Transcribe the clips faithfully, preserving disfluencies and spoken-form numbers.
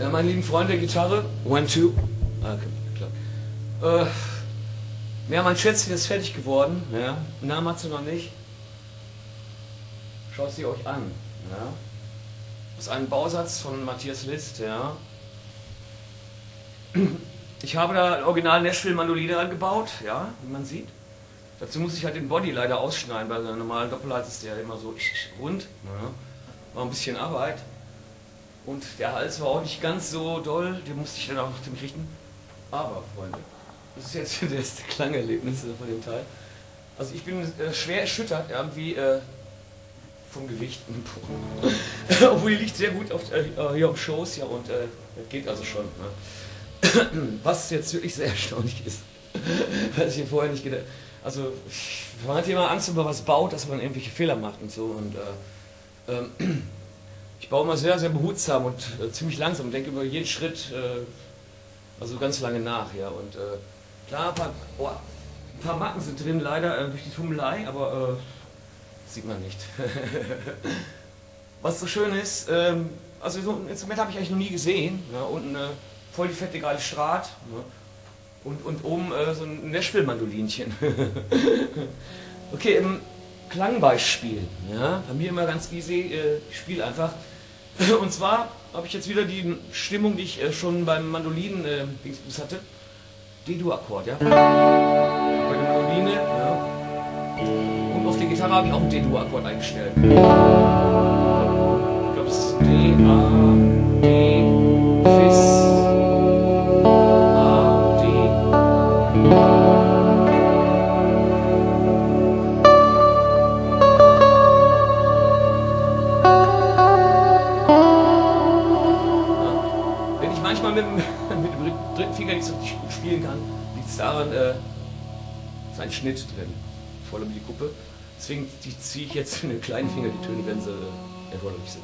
Ja, mein lieben Freund der Gitarre, one, two. Ah, okay, klar. Äh, ja, mein Schätzchen ist fertig geworden. Ja. Namen hat sie noch nicht. Schaut sie euch an. Ja. Das ist ein Bausatz von Matthias List. Ja. Ich habe da original Nashville Mandoline angebaut, ja, wie man sieht. Dazu muss ich halt den Body leider ausschneiden, weil bei einer normalen Doppelhals ist der immer so rund. Ja. War ein bisschen Arbeit. Und der Hals war auch nicht ganz so doll, den musste ich dann auch noch ziemlich richten. Aber, Freunde, das ist jetzt das erste Klangerlebnis von dem Teil. Also ich bin äh, schwer erschüttert irgendwie äh, vom Gewicht. Obwohl die liegt sehr gut auf, äh, hier auf Shows, ja, und äh, das geht also schon. Ne? Was jetzt wirklich sehr erstaunlich ist, was ich mir vorher nicht gedacht habe. Also, man hat ja immer Angst, wenn man was baut, dass man irgendwelche Fehler macht und so. Und, äh, ähm, ich baue immer sehr, sehr behutsam und äh, ziemlich langsam und denke über jeden Schritt äh, also ganz lange nach. Ja. Und äh, klar, ein paar, oh, ein paar Macken sind drin, leider äh, durch die Tummelei, aber äh, sieht man nicht. Was so schön ist, ähm, also so ein Instrument habe ich eigentlich noch nie gesehen. Ja. Unten äh, voll die fette, geile Strat, ja. und, und oben äh, so ein Nashville-Mandolinchen. Okay, ähm, Klangbeispiel, ja, bei mir immer ganz easy, äh, ich spiele einfach. Und zwar habe ich jetzt wieder die Stimmung, die ich äh, schon beim Mandolinen äh, hatte, D-Dur-Akkord, ja. Bei der Mandoline, ja. Und auf der Gitarre habe ich auch einen D-Dur-Akkord eingestellt. Ich glaube, es ist D, A, D, Fis, A, D. Spielen kann, liegt es daran, äh, ist ein Schnitt drin, voll um die Kuppe. Deswegen ziehe ich jetzt mit dem kleinen Finger die Töne, wenn sie äh, erforderlich sind.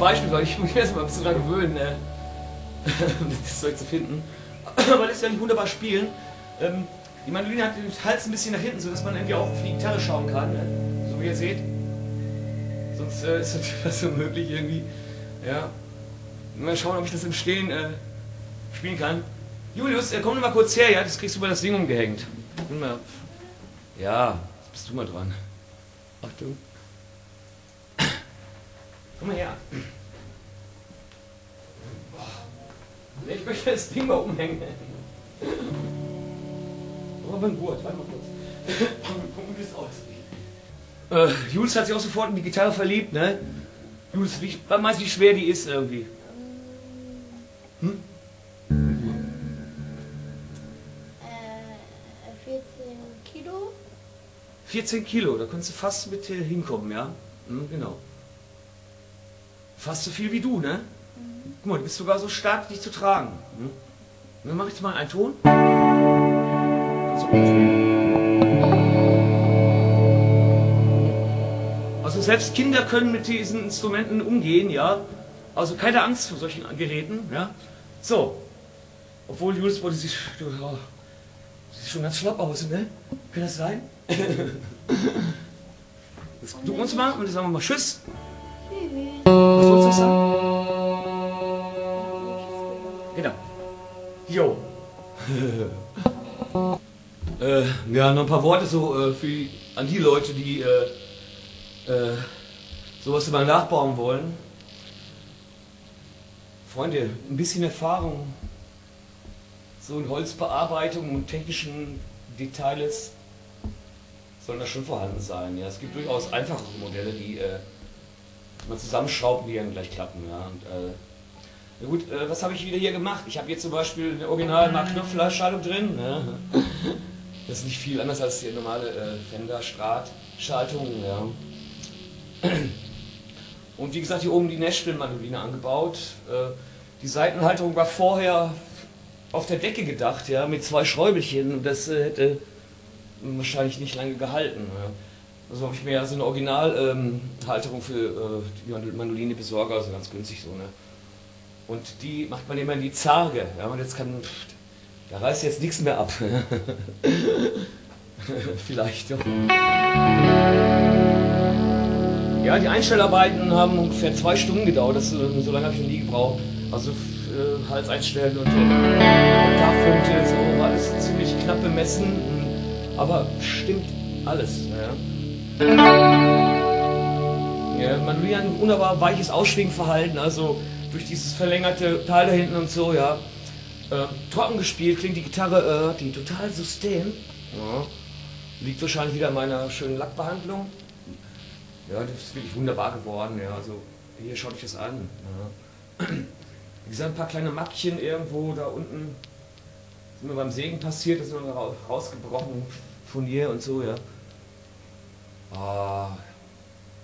Beispiel, weil ich muss mich erstmal ein bisschen daran gewöhnen, ne? Das Zeug zu finden. Aber das kann ich wunderbar spielen. Ähm, die Mandoline hat den Hals ein bisschen nach hinten, sodass man irgendwie auch auf die Gitarre schauen kann, ne? So wie ihr seht. Sonst äh, ist das unmöglich irgendwie. Ja. Mal schauen, ob ich das im Stehen äh, spielen kann. Julius, äh, komm mal kurz her, ja? Das kriegst du bei das Ding umgehängt. Mal... Ja, bist du mal dran. Achtung. Komm mal her. Ich möchte das Ding mal umhängen. Robin Gurt, warte mal kurz. Guck, wie das aussieht. Äh, Jules hat sich auch sofort in die Gitarre verliebt, ne? Jules, wie, meinst du, wie schwer die ist irgendwie? Hm? Äh, vierzehn Kilo. vierzehn Kilo, da könntest du fast mit äh, hinkommen, ja? Hm, genau. Fast so viel wie du, ne? Mhm. Guck mal, du bist sogar so stark, dich zu tragen. Mhm. Dann mach ich jetzt mal einen Ton. So. Also selbst Kinder können mit diesen Instrumenten umgehen, ja? Also keine Angst vor solchen Geräten. Ja? So, obwohl Jules wurde sich, du, oh, sieht schon ganz schlapp aus, ne? Kann das sein? Das gucken wir uns mal und sagen wir mal tschüss. Was sollst du sagen? Genau. Jo. äh, ja, noch ein paar Worte so äh, für, an die Leute, die äh, äh, sowas immer nachbauen wollen. Freunde, ein bisschen Erfahrung, so in Holzbearbeitung und technischen Details sollen da schon vorhanden sein. Ja, es gibt durchaus einfachere Modelle, die äh, man zusammenschraubt, die dann gleich klappen. Ja, und, äh, na gut, äh, was habe ich wieder hier gemacht? Ich habe hier zum Beispiel eine Original-Mark-Knopfler-Schaltung drin. Ne? Das ist nicht viel anders als die normale äh, Fender-Strat-Schaltung. Ja. Und wie gesagt, hier oben die Nashville Mandoline angebaut. Äh, die Saitenhalterung war vorher auf der Decke gedacht, ja, mit zwei Schräubelchen. Das äh, hätte wahrscheinlich nicht lange gehalten. Ja. Also habe ich mir ja so eine Original-Halterung ähm, für äh, die Mandoline besorgt, also ganz günstig so. Ne? Und die macht man immer in die Zarge. Ja, und jetzt kann, pff, da reißt jetzt nichts mehr ab. Vielleicht doch. Ja, die Einstellarbeiten haben ungefähr zwei Stunden gedauert. Das, so lange habe ich noch nie gebraucht. Also äh, Hals einstellen und Oktavpunkte, so war alles ziemlich knapp bemessen. Aber stimmt alles. Ja. Ja, man will ja ein wunderbar weiches Ausschwingverhalten. Also durch dieses verlängerte Teil da hinten und so, ja. Äh, trocken gespielt klingt die Gitarre, äh, die total sustain. Ja. Liegt wahrscheinlich wieder an meiner schönen Lackbehandlung. Ja, das ist wirklich wunderbar geworden, ja. Also, hier schaut euch das an. Ja. Wie gesagt, ein paar kleine Mackchen irgendwo da unten. Sind wir beim Sägen passiert, das sind wir rausgebrochen, Furnier und so, ja. Ah,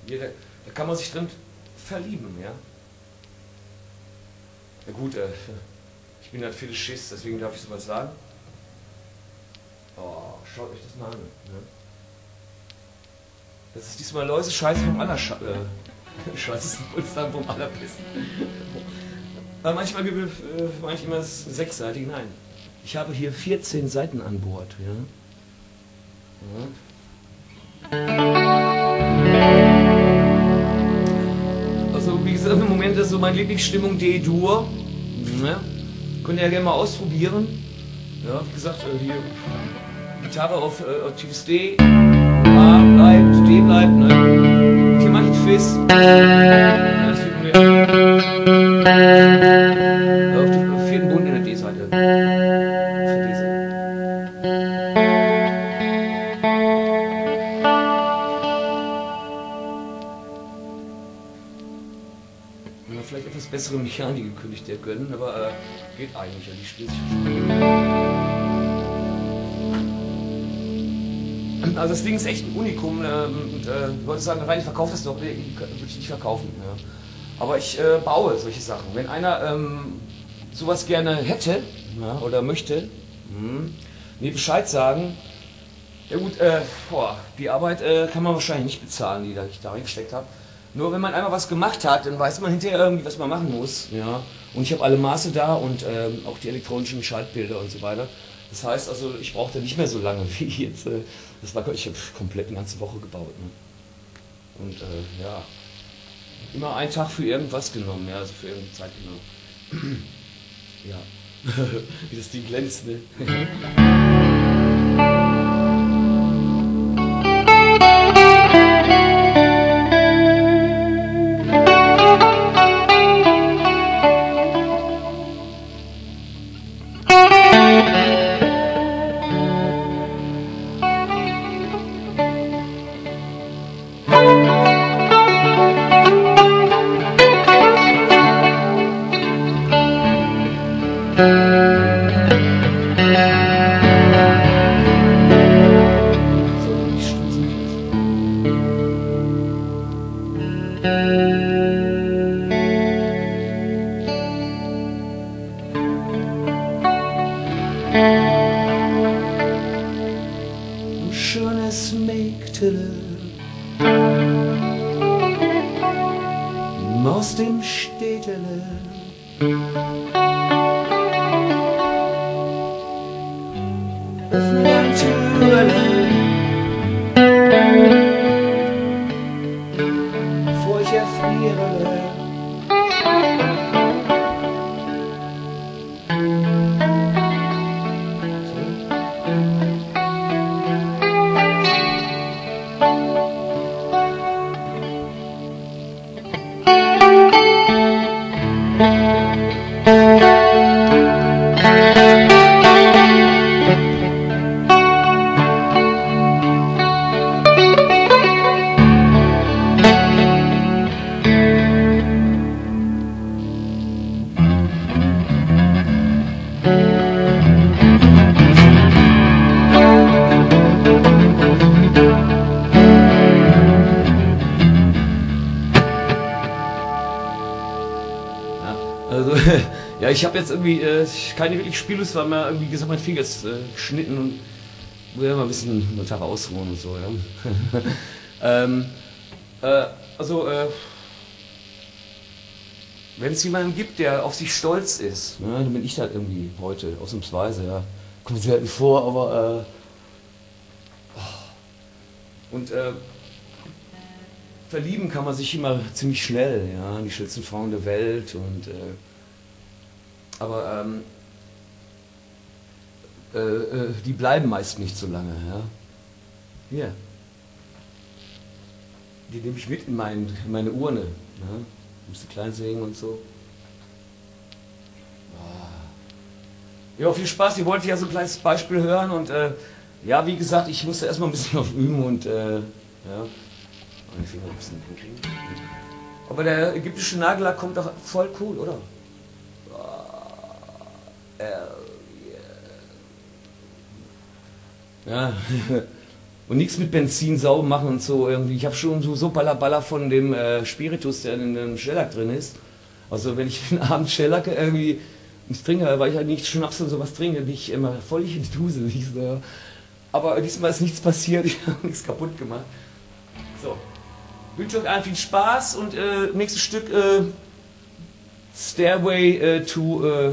hier, da, da kann man sich drin verlieben, ja. Na gut, äh, ich bin halt viel Schiss, deswegen darf ich sowas sagen. Oh, schaut euch das mal an. Ne? Das ist diesmal Läuse-Scheiße vom Allersch... Äh, Scheiße vom Allerbissen. Aber manchmal gebe äh, manch immer das sechsseitige. Nein, ich habe hier vierzehn Seiten an Bord. Ja? Ja. Also wie gesagt, im Moment ist so meine Lieblingsstimmung D-Dur. Ja? Könnt ihr ja gerne mal ausprobieren. Ja, wie gesagt, hier Gitarre auf äh, tiefes D. Bleibt, D bleibt, ne? Hier mach ich einen Fis. Ja, das wird mir auf dem vierten Bund in der D-Seite. Auf der D-Seite. Vielleicht etwas bessere Mechanik gekündigt, der gönnen, aber äh, geht eigentlich, ja, die spielt sich schon. Also das Ding ist echt ein Unikum. Ähm, äh, Leute sagen, rein, ich verkaufe das doch. Nee, würde ich nicht verkaufen. Ja. Aber ich äh, baue solche Sachen. Wenn einer ähm, sowas gerne hätte, ja, oder möchte, hm, mir Bescheid sagen. Ja gut, äh, boah, die Arbeit äh, kann man wahrscheinlich nicht bezahlen, die ich da reingesteckt habe. Nur wenn man einmal was gemacht hat, dann weiß man hinterher irgendwie, was man machen muss. Ja. Und ich habe alle Maße da und ähm, auch die elektronischen Schaltbilder und so weiter. Das heißt also, ich brauchte nicht mehr so lange wie jetzt. Äh, das war, ich habe komplett eine ganze Woche gebaut. Ne? Und äh, ja, immer einen Tag für irgendwas genommen, ja, also für irgendeine Zeit genommen. Ja, wie das Ding glänzt, ne? Leben aus dem Städtele. Bevor ich erfriere, ich habe jetzt irgendwie äh, keine wirklich Spiellust, weil mir irgendwie gesagt, mein Finger ist äh, geschnitten und muss ja mal ein bisschen einen Tag ausruhen und so. Ja. ähm, äh, also, äh, wenn es jemanden gibt, der auf sich stolz ist, ne, dann bin ich das irgendwie heute, ausnahmsweise. Ja. Kommt selten vor, aber. Äh, und äh, verlieben kann man sich immer ziemlich schnell, ja, in die schönsten Frauen der Welt und. Äh, Aber ähm, äh, äh, die bleiben meist nicht so lange. Ja? Hier. Die nehme ich mit in, mein, in meine Urne. Ne? Musst du klein sägen und so. Oh. Ja, viel Spaß. Ihr wolltet ja so ein kleines Beispiel hören. Und äh, ja, wie gesagt, ich musste erstmal ein bisschen auf üben und äh, ja. Meine Finger ein bisschen hinkriegen. Aber der ägyptische Nagellack kommt doch voll cool, oder? Ja, und nichts mit Benzin sauber machen und so irgendwie. Ich habe schon so, so Ballerballer von dem äh, Spiritus, der in dem Schellack drin ist. Also wenn ich den Abend Schellack irgendwie nicht trinke, weil ich halt nicht Schnaps und sowas trinke, bin ich immer voll in die Dusel. Ich so. Aber diesmal ist nichts passiert, ich habe nichts kaputt gemacht. So, ich wünsche euch allen viel Spaß und äh, nächstes Stück äh, Stairway äh, to... Äh,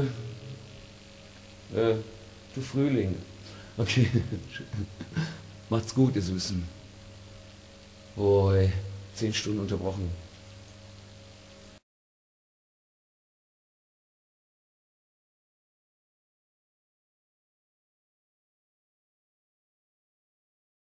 Äh, du Frühling. Okay. Macht's gut, ihr Süßen. Boy, zehn Stunden unterbrochen.